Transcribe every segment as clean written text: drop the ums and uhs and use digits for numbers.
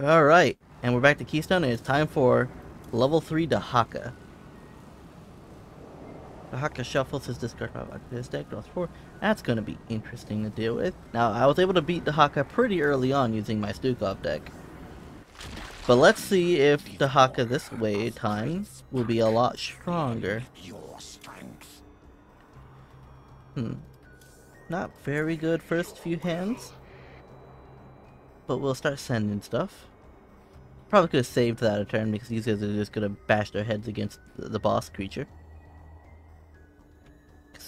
Alright, and we're back to Keystone, and it's time for level 3 Dehaka. Dehaka shuffles his discard pile back to his deck, draws 4. That's going to be interesting to deal with. Now, I was able to beat Dehaka pretty early on using my Stukov deck. But let's see if Dehaka this way time will be a lot stronger. Not very good first few hands. But we'll start sending stuff. Probably could have saved that a turn because these guys are just going to bash their heads against the boss creature.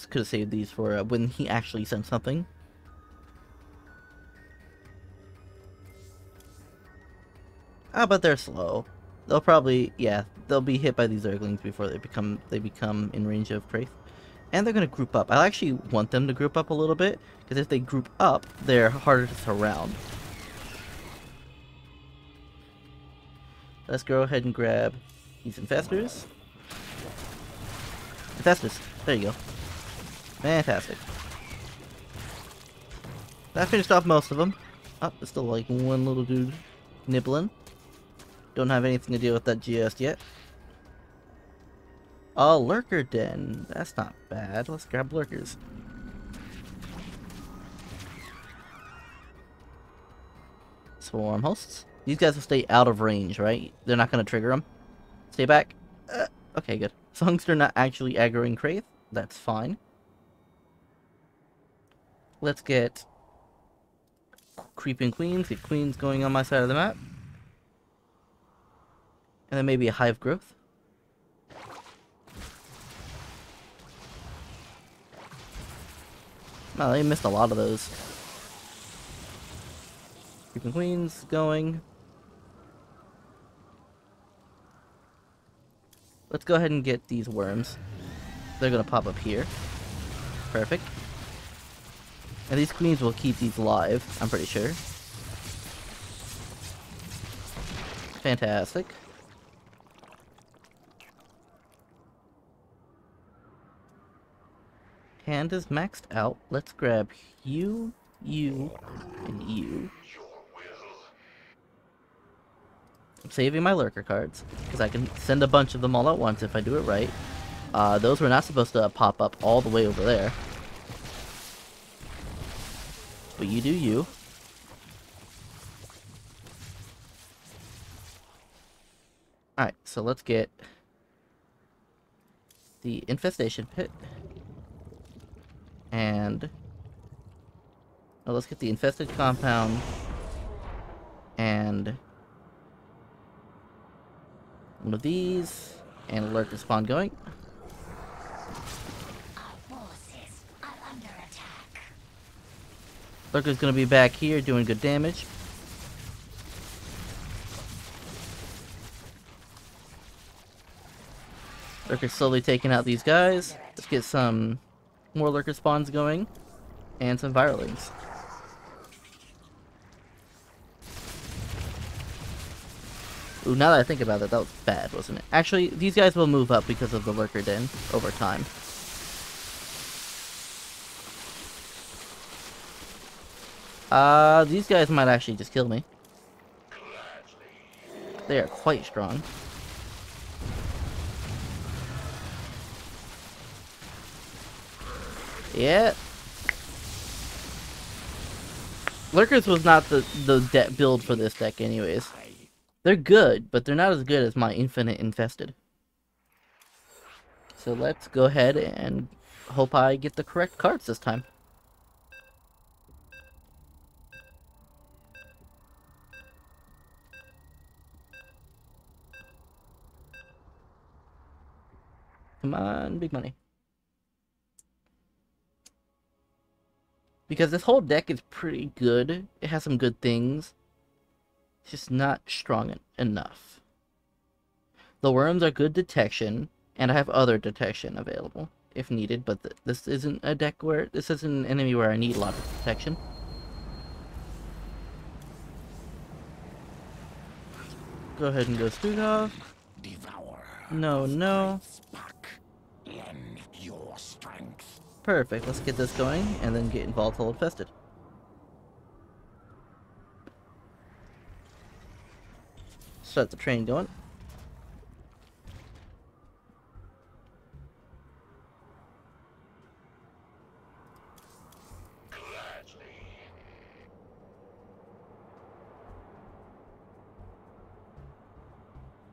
Could have saved these for when he actually sent something. Ah, but they're slow. They'll probably, yeah, they'll be hit by these Zerglings before they become in range of Krayth. And they're going to group up. I actually want them to group up a little bit, because if they group up, they're harder to surround. Let's go ahead and grab these Infestors. Infestors, there you go. Fantastic. That finished off most of them. Oh, there's still like one little dude nibbling. Don't have anything to deal with that just yet. Oh, Lurker den. That's not bad. Let's grab Lurkers. Swarm hosts. These guys will stay out of range, right? They're not going to trigger them. Stay back. Okay, good. As long as they're not actually aggroing Krayth, that's fine. Let's get Creeping Queens, get Queens going on my side of the map. And then maybe a Hive growth. Oh, they missed a lot of those. Creeping Queens going. Let's go ahead and get these worms. They're gonna pop up here. Perfect. And these queens will keep these live, I'm pretty sure. Fantastic. Hand is maxed out. Let's grab you, you, and you. I'm saving my lurker cards, because I can send a bunch of them all at once if I do it right. Those were not supposed to pop up all the way over there. But you do you. Alright, so let's get the Infestation Pit. And oh, let's get the Infested Compound. And one of these. And a Lurker spawn going. Lurker's gonna be back here doing good damage. Lurker's slowly taking out these guys. Let's get some more Lurker spawns going. And some Viralings. Ooh, now that I think about it, that was bad, wasn't it? Actually, these guys will move up because of the Lurker den over time. These guys might actually just kill me. They are quite strong. Yeah. Lurkers was not the build for this deck anyways. They're good, but they're not as good as my infinite infested. So let's go ahead and hope I get the correct cards this time. Come on, big money. Because this whole deck is pretty good. It has some good things. It's just not strong enough. The worms are good detection, and I have other detection available if needed, but this isn't a deck where... This isn't an enemy where I need a lot of detection. Go ahead and go Stukov. Devour. No, no. Your strength. Perfect, let's get this going and then get Volatile infested. Start the train going.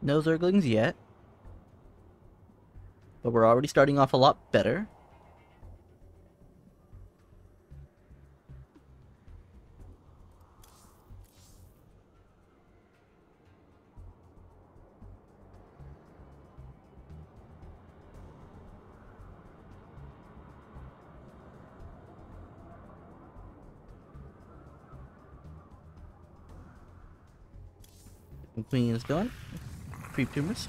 No Zerglings yet, but we're already starting off a lot better. Queens going. Creep tumors.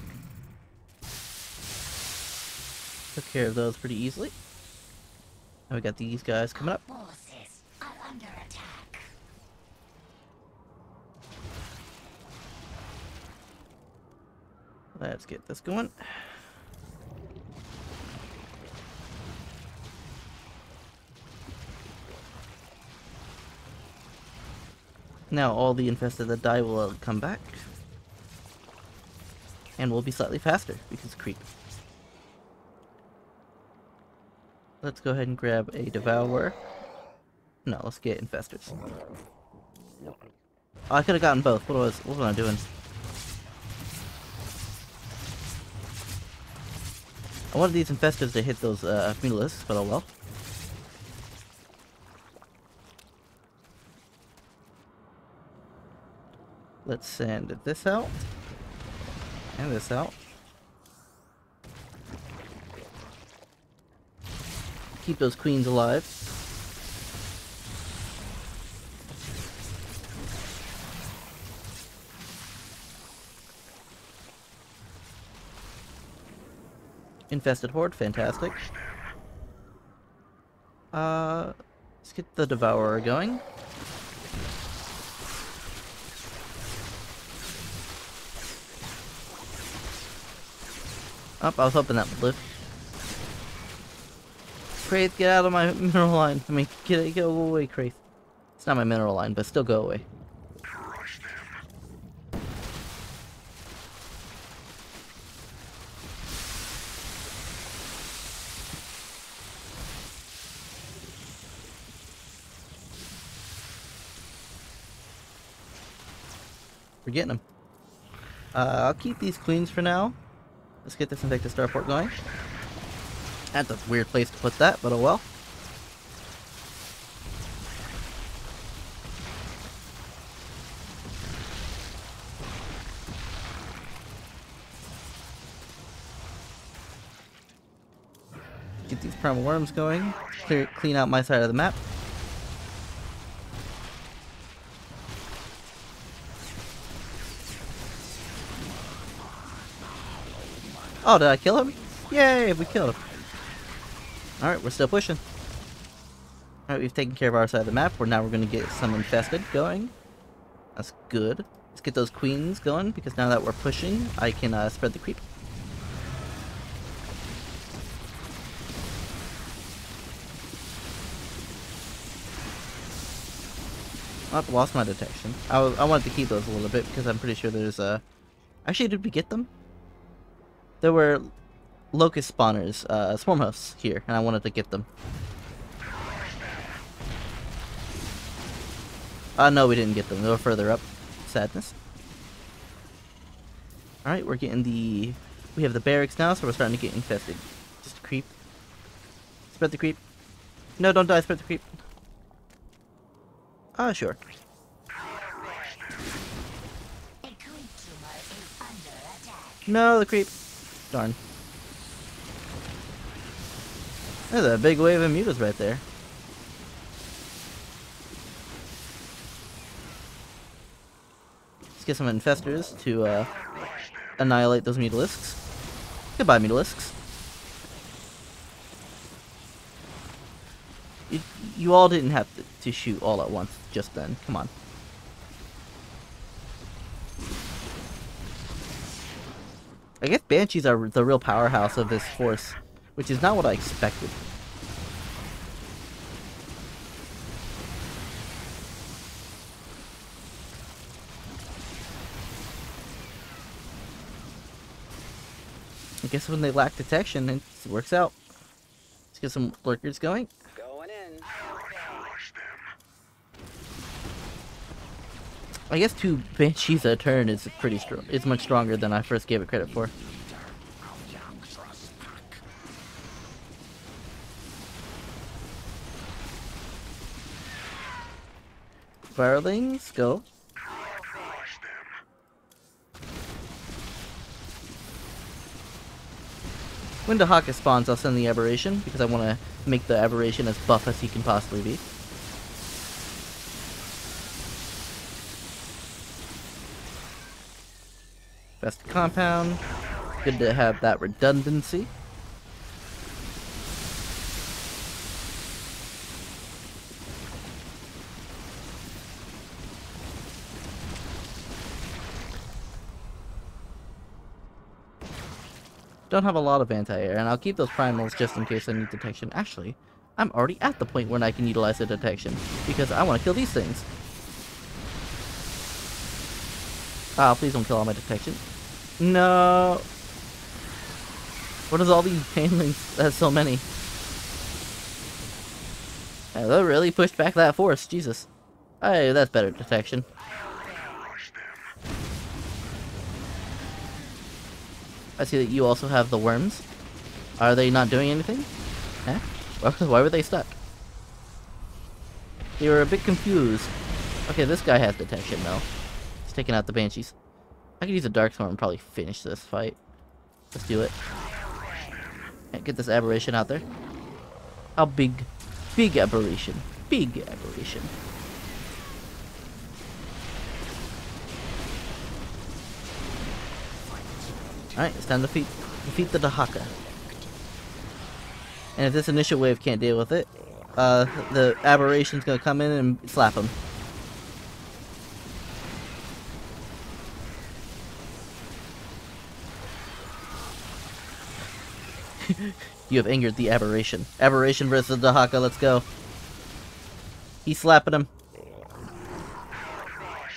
Took care of those pretty easily. Now we got these guys coming up. Forces are under attack. Let's get this going. Now all the infested that die will come back. And we'll be slightly faster because creep. Let's go ahead and grab a devourer. No, let's get infestors. Oh, I could have gotten both. What was I doing? I wanted these infestors to hit those mutalisks, but oh well. Let's send this out. And this out. Keep those queens alive. Infested horde, fantastic. Let's get the devourer going. Oh, I was hoping that would live. Krayth, get out of my mineral line. I mean, go away, Krayth. It's not my mineral line, but still go away. We're getting them. I'll keep these queens for now. Let's get this Invictus Starport going. That's a weird place to put that, but oh well. Get these primal worms going. Clean out my side of the map. Oh, did I kill him? Yay, we killed him. Alright, we're still pushing. Alright, we've taken care of our side of the map. Now we're going to get some infested going. That's good. Let's get those queens going, because now that we're pushing, I can spread the creep. Oh, I lost my detection. I wanted to keep those a little bit, because I'm pretty sure there's a... Actually, did we get them? There were locust spawners, swarm hosts here, and I wanted to get them. No, we didn't get them. They were further up. Sadness. Alright, we're getting the... We have the barracks now, so we're starting to get infested. Just creep. Spread the creep. No, don't die. Spread the creep. Ah, sure. No, the creep. Darn. There's a big wave of mutas right there. Let's get some infestors to annihilate those mutalisks. Goodbye, mutalisks. You all didn't have to shoot all at once just then. Come on. I guess banshees are the real powerhouse of this force, which is not what I expected. I guess when they lack detection, it works out. Let's get some lurkers going. I guess 2 banshees a turn is pretty strong. It's much stronger than I first gave it credit for. Viralings, go. When Dehaka spawns, I'll send the aberration because I want to make the aberration as buff as he can possibly be. Best compound. Good to have that redundancy. Don't have a lot of anti-air, and I'll keep those primals just in case I need detection. Actually, I'm already at the point where I can utilize the detection, because I want to kill these things. Ah, please don't kill all my detection. No. What is all these painlings? That's so many. That really pushed back that force, Jesus. Hey, that's better detection. I see that you also have the worms. Are they not doing anything? Huh? Why were they stuck? They were a bit confused. Okay, this guy has detection though. He's taking out the banshees. I could use a dark swarm and probably finish this fight. Let's do it. And get this aberration out there. How big? Big aberration. Big aberration. Alright, it's time to defeat the Dehaka. And if this initial wave can't deal with it, the aberration's gonna come in and slap him. You have angered the aberration. Aberration versus the Dehaka, let's go. He's slapping him.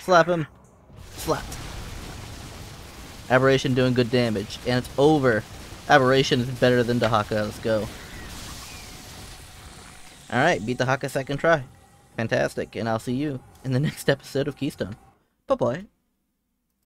Slap him. Slapped. Aberration doing good damage, and it's over. Aberration is better than Dehaka, let's go. Alright, beat Dehaka second try. Fantastic, and I'll see you in the next episode of Keystone. Bye-bye.